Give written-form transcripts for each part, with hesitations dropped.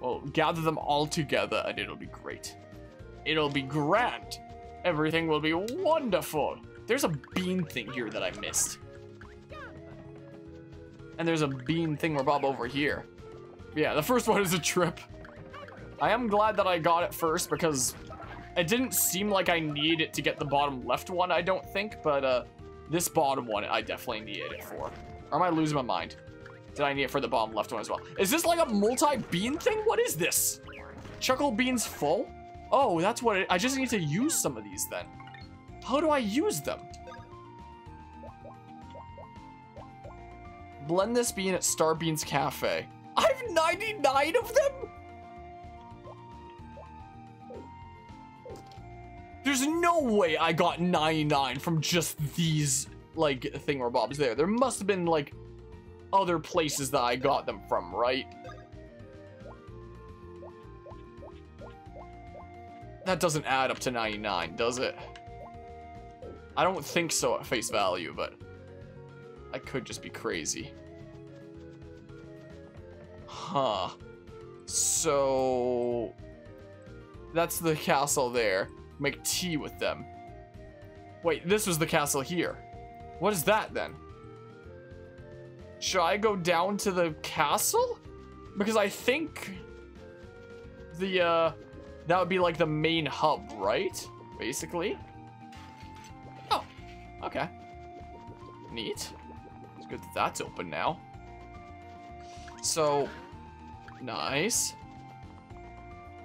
We'll gather them all together and it'll be great. It'll be grand. Everything will be wonderful. There's a bean thing here that I missed. And there's a bean thingamabob over here. Yeah, the first one is a trip. I am glad that I got it first because it didn't seem like I needed it to get the bottom left one, I don't think, but this bottom one I definitely needed it for. Or am I losing my mind? Did I need it for the bottom left one as well? Is this like a multi-bean thing? What is this? Chuckle beans full? Oh, that's what it is. I just need to use some of these then. How do I use them? Blend this bean at Star Beans Cafe. I have 99 of them? There's no way I got 99 from just these, like, thingamabobs there. There must have been, like, other places that I got them from, right? That doesn't add up to 99, does it? I don't think so at face value, but I could just be crazy. Huh. So that's the castle there. Make tea with them. Wait, this was the castle here. What is that then? Should I go down to the castle? Because I think the that would be like the main hub, right? Basically. Oh, okay. Neat. It's good that that's open now. So, nice.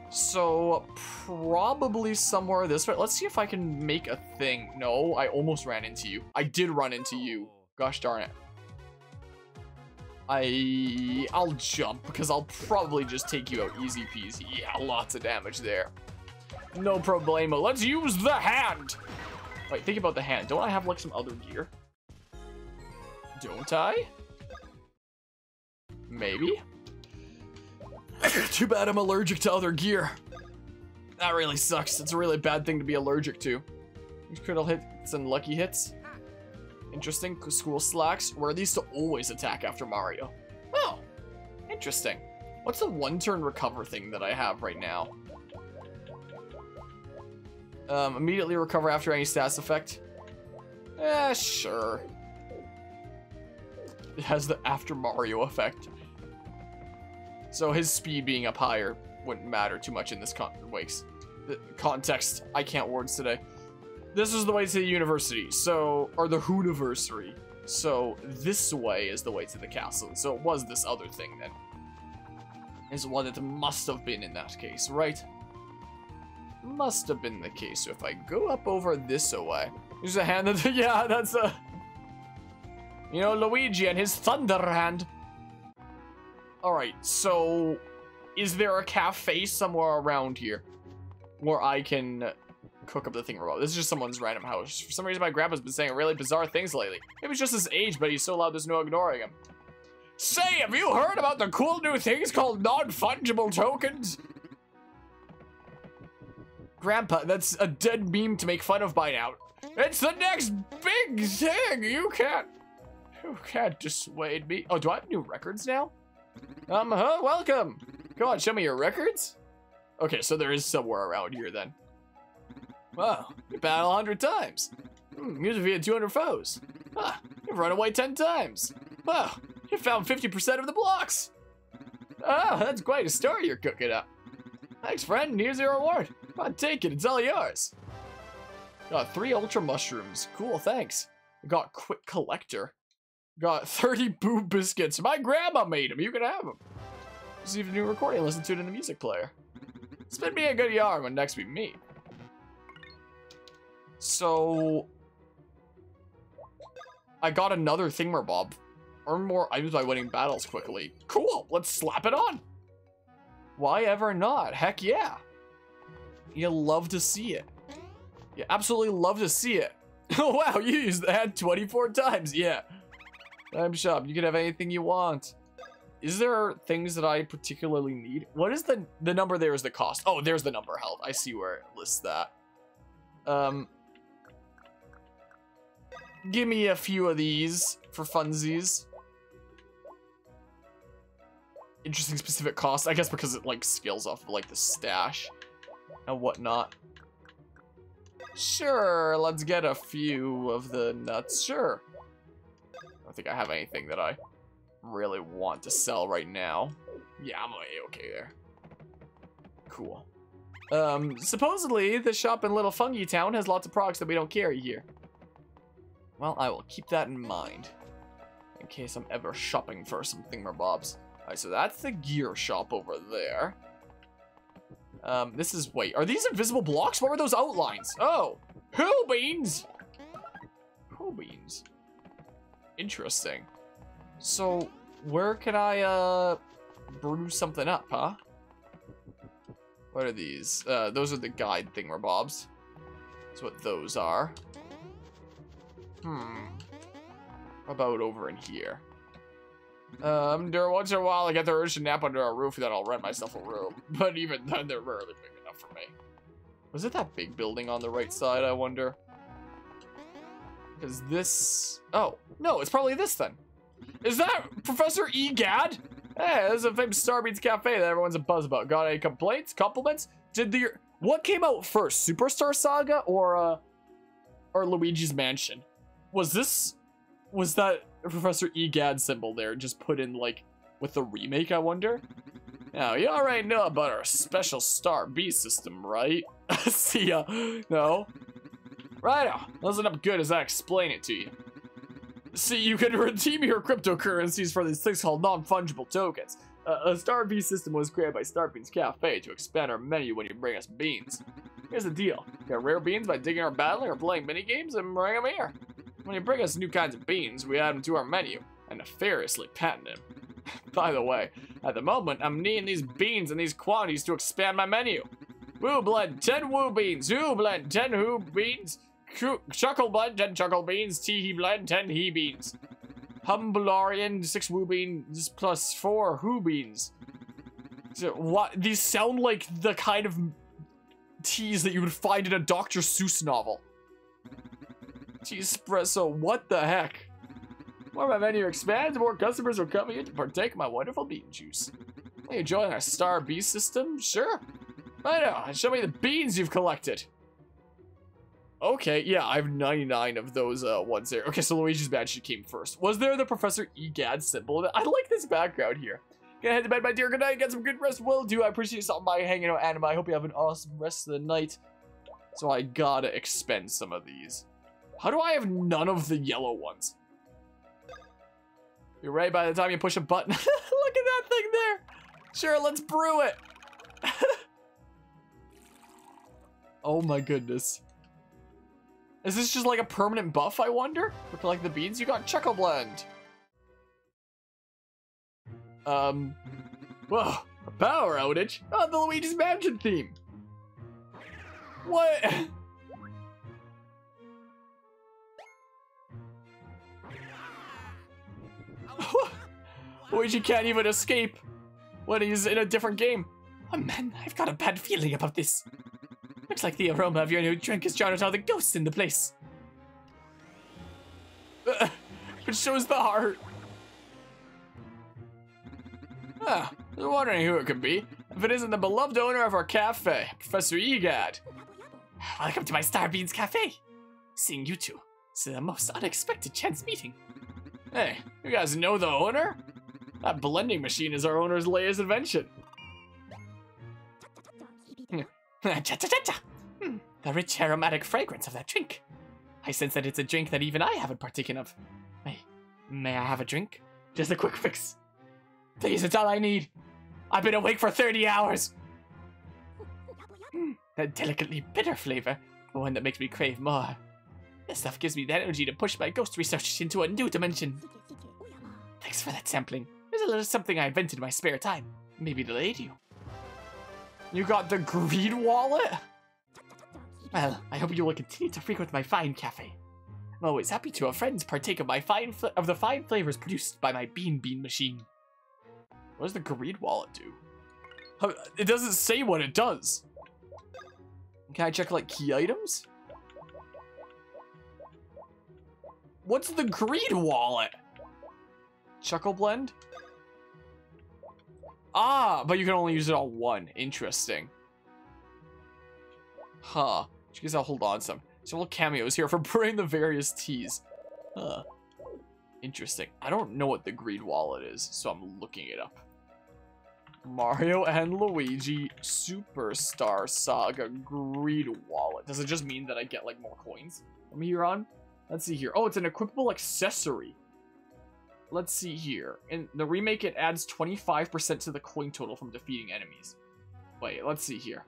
So, probably somewhere this way. Let's see if I can make a thing. No, I almost ran into you. I did run into you. Gosh darn it. I'll jump because I'll probably just take you out easy peasy. Yeah, lots of damage there. No problemo. Let's use the hand. Wait, think about the hand. Don't I have like some other gear? Don't I? Maybe. Too bad I'm allergic to other gear. That really sucks. It's a really bad thing to be allergic to. Critical hits and lucky hits. Interesting. School slacks. Where these to always attack after Mario. Oh, interesting. What's the one-turn recover thing that I have right now? Immediately recover after any status effect. Eh, sure. It has the after Mario effect. So his speed being up higher wouldn't matter too much in this context. I can't words today. This is the way to the university, so, or the Hooniversary. So this way is the way to the castle. So it was this other thing then. Is what it must have been in that case, right? Must have been the case. So if I go up over this away, use a hand that, yeah, that's a, you know, Luigi and his thunder hand. Alright, so is there a cafe somewhere around here where I can cook up the thingamabobs? This is just someone's random house. For some reason, my grandpa's been saying really bizarre things lately. Maybe it's just his age, but he's so loud there's no ignoring him. Say, have you heard about the cool new things called non-fungible tokens? Grandpa, that's a dead meme to make fun of by now. It's the next big thing! You can't dissuade me. Oh, do I have new records now? Huh, welcome. Come on, show me your records. Okay, so there is somewhere around here then. Wow, you battle 100 times. Music via 200 foes. Ah, you've run away 10 times. Wow, you found 50% of the blocks. Oh, that's quite a story you're cooking up. Thanks, friend, and here's your reward. Come on, take it, it's all yours. Got 3 ultra mushrooms. Cool, thanks. Got quick collector. Got 30 boo biscuits. My grandma made them. You can have them. Receive a new recording. Listen to it in the music player. It's been me a good yarn when next we meet. So I got another thingamabob. Earn more items by winning battles quickly. Cool. Let's slap it on. Why ever not? Heck yeah. You love to see it. You absolutely love to see it. Oh wow, you used the hand 24 times. Yeah. Time shop, you can have anything you want. Is there things that I particularly need? What is the number there is the cost? Oh, there's the number held. I see where it lists that. Give me a few of these for funsies. interesting specific cost, I guess, because it like scales off of like the stash and whatnot. Sure, let's get a few of the nuts. Sure. I don't think I have anything that I really want to sell right now. Yeah, I'm okay there. Cool. Supposedly the shop in Little Fungi Town has lots of products that we don't carry here. Well, I will keep that in mind in case I'm ever shopping for some thingamabobs. Alright, so that's the gear shop over there. This is, wait, are these invisible blocks? What were those outlines? Oh, Pooh Beans! Pooh Beans. Interesting. So, where can I, brew something up, huh? What are these? Those are the guide thingamabobs. That's what those are. Hmm. What about over in here? Once in a while I get the urge to nap under a roof, then I'll rent myself a room. But even then, they're rarely big enough for me. Was it that big building on the right side, I wonder? Because this... Oh, no, it's probably this then. Is that Professor E. Gadd? Hey, this is a famous Star Beans Cafe that everyone's a buzz about. Got any complaints? Compliments? Did the... What came out first? Superstar Saga or Luigi's Mansion? Was this... Was that Professor E. Gadd symbol there just put in, like, with the remake, I wonder? Now, you already know about our special Star B system, right? See ya. No? Righto. Listen up good as I explain it to you. See, you can redeem your cryptocurrencies for these things called non-fungible tokens. A Star B system was created by Star Beans Cafe to expand our menu when you bring us beans. Here's the deal. You got rare beans by digging or battling or playing minigames and bring them here. When you bring us new kinds of beans, we add them to our menu and nefariously patent them. By the way, at the moment, I'm needing these beans in these quantities to expand my menu. Woo blend 10 woo beans, who blend 10 who beans, chuckle blend 10 chuckle beans, tee he blend 10 he beans. Humblorian 6 woo beans plus 4 who beans. So, what? These sound like the kind of teas that you would find in a Dr. Seuss novel. Espresso, what the heck? More my menu expands, more customers will come here to partake of my wonderful bean juice. Will you join our Star B system? Sure. I know, and show me the beans you've collected. Okay, yeah, I have 99 of those ones there. Okay, so Luigi's Mansion came first. Was there the Professor E. Gadd symbol? I like this background here. Gonna head to bed, my dear. Good night. Get some good rest. Will do. I appreciate you stopping by hanging out, anime. I hope you have an awesome rest of the night. So I gotta expend some of these. How do I have none of the yellow ones? You're right, by the time you push a button. Look at that thing there. Sure, let's brew it. Oh my goodness. Is this just like a permanent buff, I wonder? Look like the beans, you got Chuckle Blend. Whoa, a power outage? Oh, the Luigi's Mansion theme. What? Luigi can't even escape when he's in a different game. Oh man, I've got a bad feeling about this. Looks like the aroma of your new drink has drowned out all the ghosts in the place. It shows the heart. Ah, I was wondering who it could be. If it isn't the beloved owner of our cafe, Professor E. Gadd. Welcome to my Star Beans Cafe. Seeing you two is the most unexpected chance meeting. Hey, you guys know the owner? That blending machine is our owner's latest invention. The rich aromatic fragrance of that drink. I sense that it's a drink that even I haven't partaken of. May I have a drink? Just a quick fix. Please, it's all I need. I've been awake for 30 hours. That delicately bitter flavor, the one that makes me crave more. This stuff gives me the energy to push my ghost research into a new dimension. Thanks for that sampling. There's a little something I invented in my spare time. Maybe it'll aid you. You got the green wallet? Well, I hope you will continue to frequent my fine cafe. I'm always happy to have friends partake of the fine flavors produced by my bean machine. What does the green wallet do? It doesn't say what it does. Can I check like key items? What's the green wallet? Chuckle Blend? Ah, but you can only use it on one. Interesting. Huh. Which means I'll hold on some. So little cameos here for bringing the various teas. Huh. Interesting. I don't know what the greed wallet is, so I'm looking it up. Mario and Luigi Superstar Saga Greed Wallet. Does it just mean that I get, like, more coins from here on? Let's see here. Oh, it's an equipable accessory. Let's see here. In the remake, it adds 25% to the coin total from defeating enemies. Wait, let's see here.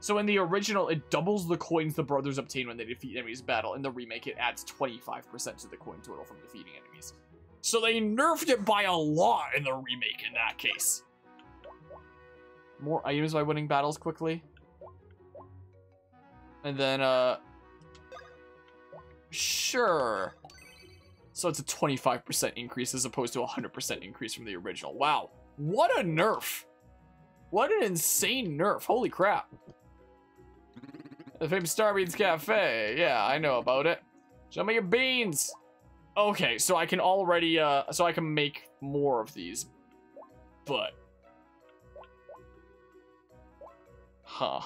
So in the original, it doubles the coins the brothers obtain when they defeat enemies battle. In the remake, it adds 25% to the coin total from defeating enemies. So they nerfed it by a lot in the remake in that case. More items by winning battles quickly. And then, sure. So it's a 25% increase as opposed to a 100% increase from the original. Wow. What a nerf. What an insane nerf. Holy crap. The famous Star Beans Cafe. Yeah, I know about it. Show me your beans. Okay, so I can already, so I can make more of these. But... huh.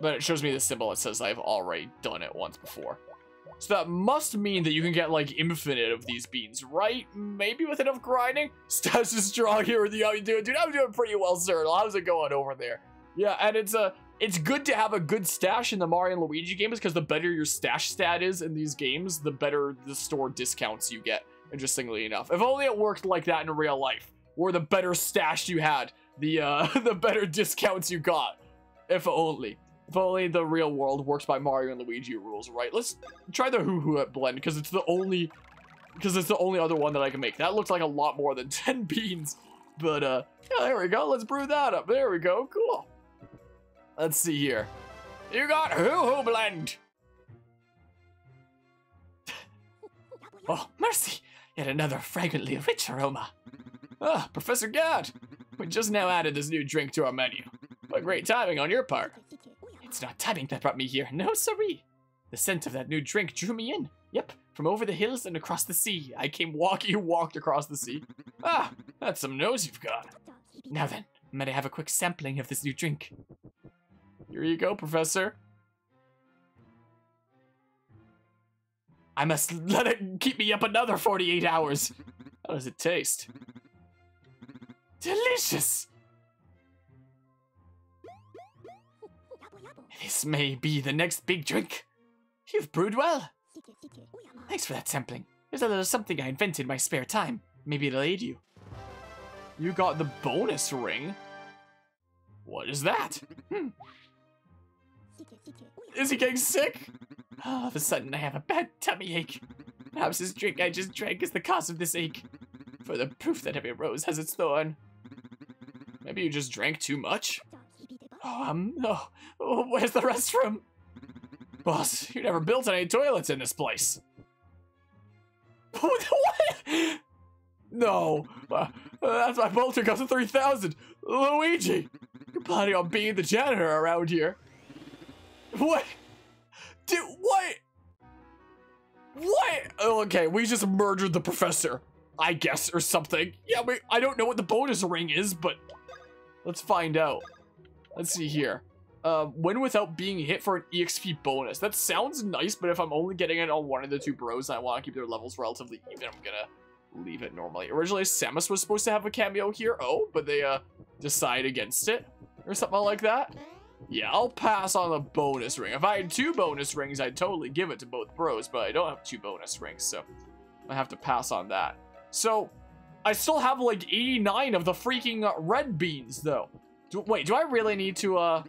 But it shows me the symbol that says I've already done it once before. So that must mean that you can get, like, infinite of these beans, right? Maybe with enough grinding? Stats is strong here with you. How you doing? Dude, I'm doing pretty well, sir. How's it going over there? Yeah, and it's good to have a good stash in the Mario and Luigi games, because the better your stash stat is in these games, the better the store discounts you get, interestingly enough. If only it worked like that in real life, where the better stash you had, the better discounts you got. If only. If only the real world works by Mario and Luigi rules, right? Let's try the hoo-hoo at blend, because it's the only... because it's the only other one that I can make. That looks like a lot more than 10 beans. But, yeah, there we go. Let's brew that up. There we go. Cool. Let's see here. You got hoo-hoo blend! Oh, mercy! Yet another fragrantly rich aroma. Ah, Professor Gadd! We just now added this new drink to our menu. But great timing on your part. It's not timing that brought me here, no siree. The scent of that new drink drew me in. Yep, from over the hills and across the sea. I came walking, you walked across the sea. Ah, that's some nose you've got. Now then, might I have a quick sampling of this new drink? Here you go, Professor. I must let it keep me up another 48 hours. How does it taste? Delicious! This may be the next big drink. You've brewed well. Thanks for that sampling. There's a little something I invented in my spare time. Maybe it'll aid you. You got the bonus ring? What is that? Hmm. Is he getting sick? All of a sudden I have a bad tummy ache. Perhaps this drink I just drank is the cause of this ache. Further proof that every rose has its thorn. Maybe you just drank too much? Oh, oh, where's the restroom? Boss, you never built any toilets in this place. What? No. That's my Boltergust of 3000. Luigi, you're planning on being the janitor around here. What? Dude, what? What? Oh, okay, we just murdered the professor, I guess, or something. Yeah, I don't know what the bonus ring is, but let's find out. Let's see here. Win without being hit for an EXP bonus. That sounds nice, but if I'm only getting it on one of the two bros and I want to keep their levels relatively even, I'm gonna leave it normally. Originally, Samus was supposed to have a cameo here. Oh, but they decide against it or something like that. Yeah, I'll pass on the bonus ring. If I had two bonus rings, I'd totally give it to both bros, but I don't have two bonus rings, so I have to pass on that. So I still have like 89 of the freaking red beans, though. Wait, do I really need to,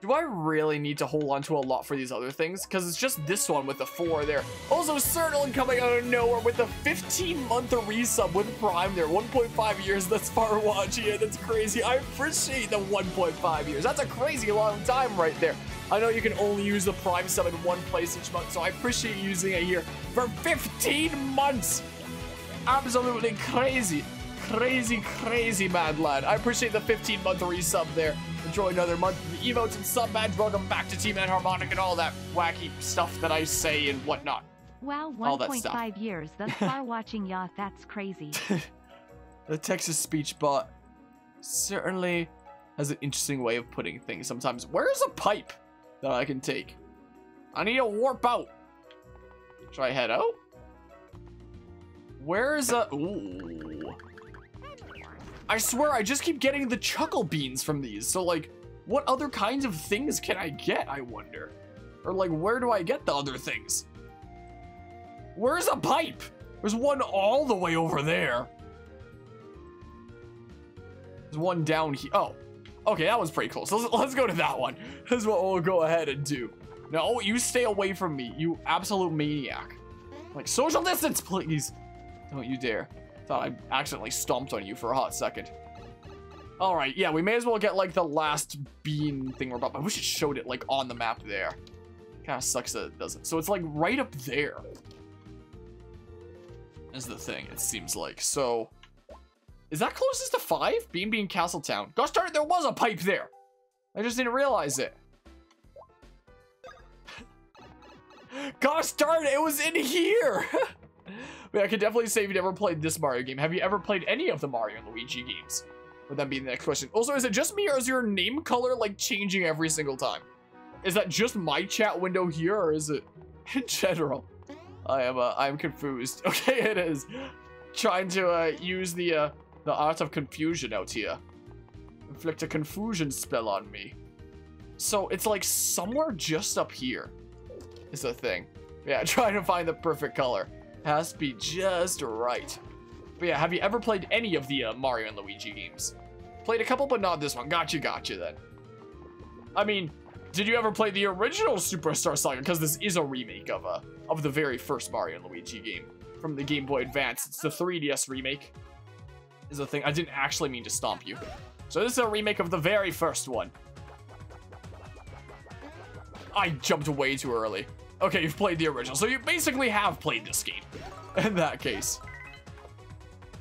do I really need to hold on to a lot for these other things? Because it's just this one with the 4 there. Also, Cerdlin coming out of nowhere with a 15-month resub with Prime there. 1.5 years, that's far watching it. That's crazy. I appreciate the 1.5 years. That's a crazy long time right there. I know you can only use the Prime sub in one place each month, so I appreciate using it here for 15 months. Absolutely crazy. Crazy, crazy mad lad. I appreciate the 15-month resub there. Enjoy another month of the emotes and sub badge. Welcome back to Team and Harmonic and all that wacky stuff that I say and whatnot. Wow, 1.5 years thus far watching ya. That's crazy. The Texas speech bot certainly has an interesting way of putting things sometimes. Where is a pipe that I can take? I need to warp out. Should I head out? Where is a... Ooh. I swear, I just keep getting the chuckle beans from these. So, like, what other kinds of things can I get, I wonder? Or, like, where do I get the other things? Where's a pipe? There's one all the way over there. There's one down here. Oh, okay, that was pretty close. Let's go to that one. That's what we'll go ahead and do. No, you stay away from me, you absolute maniac. Like, social distance, please. Don't you dare. Thought I accidentally stomped on you for a hot second. All right, yeah, we may as well get, like, the last bean thing we're about. I wish it showed it, like, on the map there. Kind of sucks that it doesn't. So it's, like, right up there is the thing, it seems like. So is that closest to 5? Bean Bean Castle Town. Gosh darn it, there was a pipe there. I just didn't realize it. Gosh darn it, it was in here. But I could definitely say if you've never played this Mario game. Have you ever played any of the Mario and Luigi games? Would that be the next question? Also, is it just me or is your name color, like, changing every single time? Is that just my chat window here, or is it in general? I'm confused. Okay, it is. Trying to use the art of confusion out here. Inflict a confusion spell on me. So it's like somewhere just up here is the thing. Yeah, trying to find the perfect color. Has to be just right. But yeah, have you ever played any of the Mario and Luigi games? Played a couple, but not this one. Gotcha then. I mean, did you ever play the original Superstar Saga? Because this is a remake of the very first Mario and Luigi game from the Game Boy Advance. It's the 3DS remake. Is the thing. I didn't actually mean to stomp you. So this is a remake of the very first one. I jumped way too early. Okay, you've played the original. So you basically have played this game. In that case.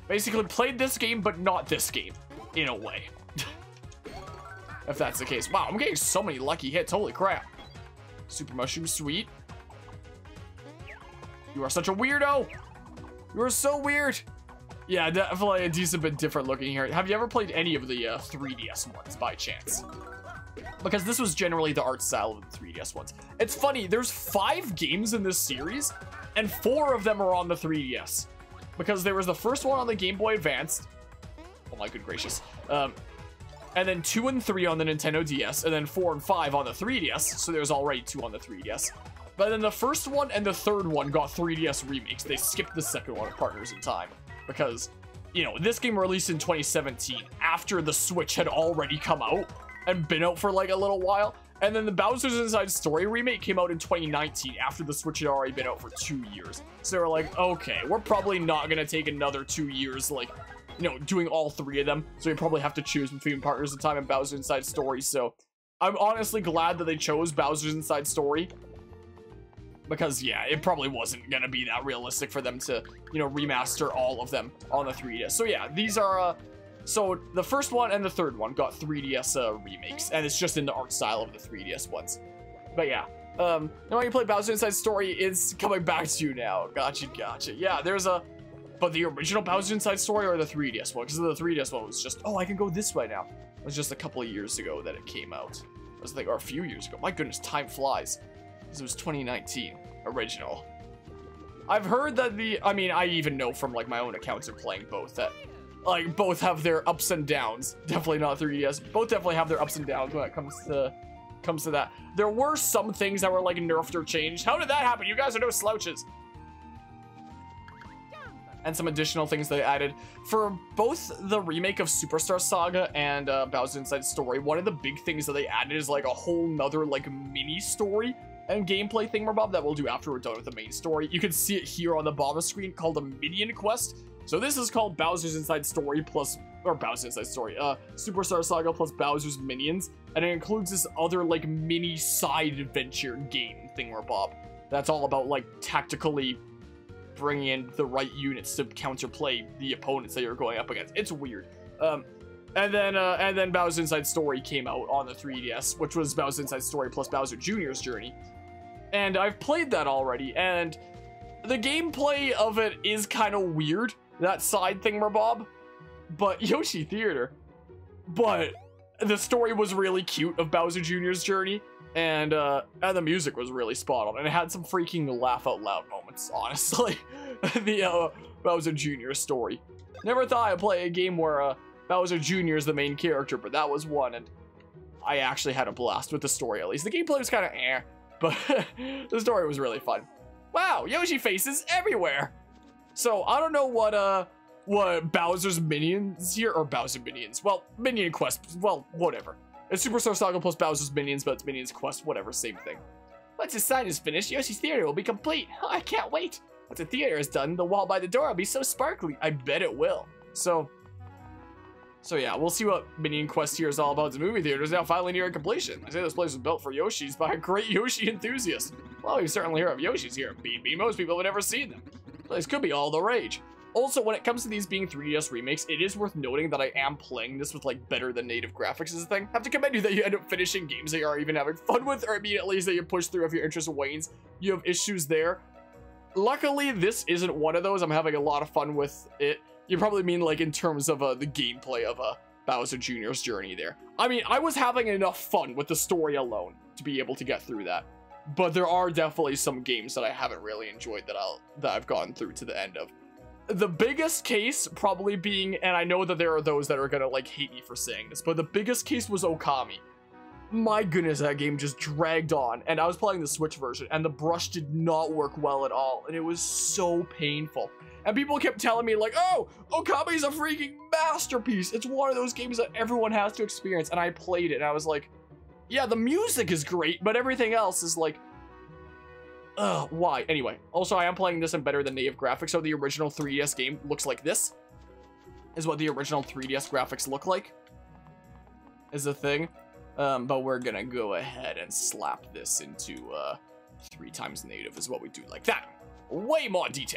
Basically played this game, but not this game. In a way. If that's the case. Wow, I'm getting so many lucky hits. Holy crap. Super Mushroom, sweet. You are such a weirdo. You are so weird. Yeah, definitely a decent bit different looking here. Have you ever played any of the 3DS ones by chance? Because this was generally the art style of the 3DS ones. It's funny, there's 5 games in this series, and 4 of them are on the 3DS. Because there was the first one on the Game Boy Advance. Oh my good gracious. And then 2 and 3 on the Nintendo DS, and then 4 and 5 on the 3DS, so there's already 2 on the 3DS. But then the first one and the third one got 3DS remakes. They skipped the second one of Partners in Time. Because, you know, this game released in 2017, after the Switch had already come out, and been out for like a little while. And then the Bowser's Inside Story remake came out in 2019, after the Switch had already been out for 2 years. So they were like, okay, we're probably not gonna take another 2 years, like, you know, doing all 3 of them, so you probably have to choose between Partners in Time and Bowser's Inside Story. So I'm honestly glad that they chose Bowser's Inside Story, because yeah, it probably wasn't gonna be that realistic for them to, you know, remaster all of them on the 3DS. So yeah, these are so the first one and the third one got 3DS remakes, and it's just in the art style of the 3DS ones. But yeah, now you play Bowser's Inside Story, it's coming back to you now. Gotcha. Yeah, there's a... But the original Bowser's Inside Story or the 3DS one? Because the 3DS one was just, oh, I can go this way now. It was just a couple of years ago that it came out. It was like, or a few years ago. My goodness, time flies. Because it was 2019, original. I've heard that the, I mean, I even know from like my own accounts of playing both that, like, both have their ups and downs. Definitely not 3DS. Both definitely have their ups and downs when it comes to that. There were some things that were like nerfed or changed. How did that happen? You guys are no slouches. And some additional things they added. For both the remake of Superstar Saga and Bowser's Inside Story, one of the big things that they added is like a whole nother like mini story and gameplay thingamabob that we'll do after we're done with the main story. You can see it here on the bottom screen called a Minion Quest. So this is called Bowser's Inside Story plus, or Bowser's Inside Story, Superstar Saga plus Bowser's Minions. And it includes this other like mini side adventure game thingamabob. That's all about like tactically bringing in the right units to counterplay the opponents that you're going up against. It's weird. And then Bowser's Inside Story came out on the 3DS, which was Bowser's Inside Story plus Bowser Jr.'s Journey. And I've played that already, and the gameplay of it is kind of weird, that side thingamabob. but Yoshi Theater. But the story was really cute of Bowser Jr.'s Journey, and the music was really spot on, and it had some freaking laugh out loud moments, honestly. The Bowser Jr. story. Never thought I'd play a game where Bowser Jr. is the main character, but that was one, and I actually had a blast with the story, at least. The gameplay was kind of eh, but the story was really fun. Wow, Yoshi faces everywhere! So, I don't know what Bowser's Minions here, or Bowser Minions, well, Minion Quest, well, whatever. It's Superstar Saga plus Bowser's Minions, but it's Minions Quest, whatever, same thing. Once his sign is finished, Yoshi's Theater will be complete. I can't wait. Once the theater is done, the wall by the door will be so sparkly. I bet it will. So yeah, we'll see what Minion Quest here is all about. The movie theater is now finally near completion. I say this place was built for Yoshis by a great Yoshi enthusiast. Well, we've certainly heard of Yoshis here at B&B. Most people have never seen them. This could be all the rage. Also, when it comes to these being 3DS remakes, it is worth noting that I am playing this with, like, better than native graphics is a thing. I have to commend you that you end up finishing games that you are even having fun with, or immediately that you push through if your interest wanes. You have issues there. Luckily, this isn't one of those. I'm having a lot of fun with it. You probably mean, like, in terms of the gameplay of Bowser Jr.'s Journey there. I mean, I was having enough fun with the story alone to be able to get through that. But there are definitely some games that I haven't really enjoyed that I've gone through to the end of. The biggest case probably being, and I know that there are those that are gonna, like, hate me for saying this, but the biggest case was Okami. My goodness, that game just dragged on, and I was playing the Switch version, and the brush did not work well at all, and it was so painful. And people kept telling me, like, oh, Okami's a freaking masterpiece. It's one of those games that everyone has to experience, and I played it, and I was like, yeah, the music is great, but everything else is like, ugh, why? Anyway, also, I am playing this in better than native graphics, so the original 3DS game looks like this. Is what the original 3DS graphics look like. Is the thing. But we're gonna go ahead and slap this into 3x native is what we do, like that. Way more detail.